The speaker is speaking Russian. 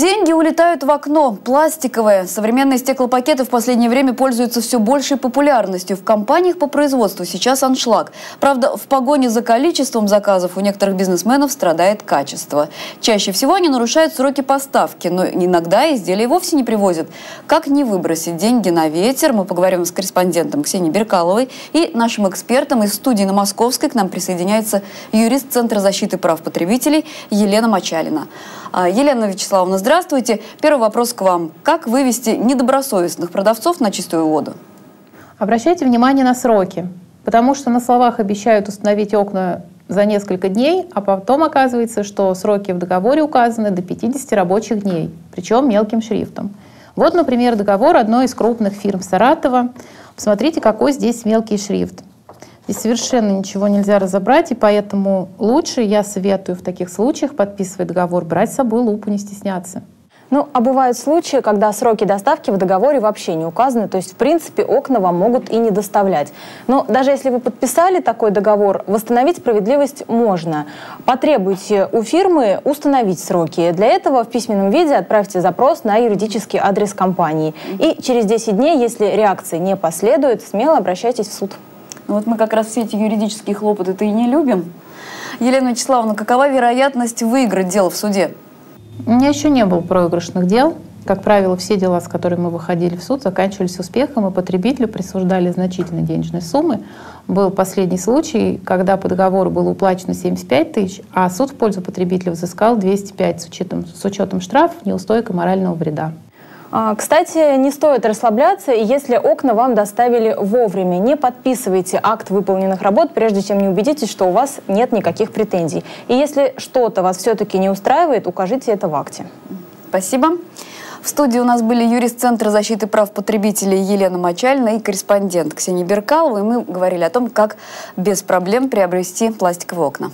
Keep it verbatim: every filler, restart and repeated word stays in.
Деньги улетают в окно. Пластиковые. Современные стеклопакеты в последнее время пользуются все большей популярностью. В компаниях по производству сейчас аншлаг. Правда, в погоне за количеством заказов у некоторых бизнесменов страдает качество. Чаще всего они нарушают сроки поставки, но иногда изделия вовсе не привозят. Как не выбросить деньги на ветер, мы поговорим с корреспондентом Ксенией Биркаловой и нашим экспертом из студии на Московской. К нам присоединяется юрист Центра защиты прав потребителей Елена Мочалина. Елена Вячеславовна, здравствуйте. Первый вопрос к вам. Как вывести недобросовестных продавцов на чистую воду? Обращайте внимание на сроки, потому что на словах обещают установить окна за несколько дней, а потом оказывается, что сроки в договоре указаны до пятидесяти рабочих дней, причем мелким шрифтом. Вот, например, договор одной из крупных фирм Саратова. Посмотрите, какой здесь мелкий шрифт. И совершенно ничего нельзя разобрать, и поэтому лучше, я советую в таких случаях, подписывая договор, брать с собой лупу, не стесняться. Ну, а бывают случаи, когда сроки доставки в договоре вообще не указаны, то есть, в принципе, окна вам могут и не доставлять. Но даже если вы подписали такой договор, восстановить справедливость можно. Потребуйте у фирмы установить сроки. Для этого в письменном виде отправьте запрос на юридический адрес компании. И через десять дней, если реакции не последует, смело обращайтесь в суд. Вот мы как раз все эти юридические хлопоты-то и не любим. Елена Вячеславовна, какова вероятность выиграть дело в суде? У меня еще не было проигрышных дел. Как правило, все дела, с которыми мы выходили в суд, заканчивались успехом, и потребителю присуждали значительные денежные суммы. Был последний случай, когда по договору было уплачено семьдесят пять тысяч, а суд в пользу потребителя взыскал двести пять с учетом, с учетом штрафов, неустойка морального вреда. Кстати, не стоит расслабляться, если окна вам доставили вовремя. Не подписывайте акт выполненных работ, прежде чем не убедитесь, что у вас нет никаких претензий. И если что-то вас все-таки не устраивает, укажите это в акте. Спасибо. В студии у нас были юрист Центра защиты прав потребителей Елена Мочалина и корреспондент Ксения Биркалова. И мы говорили о том, как без проблем приобрести пластиковые окна.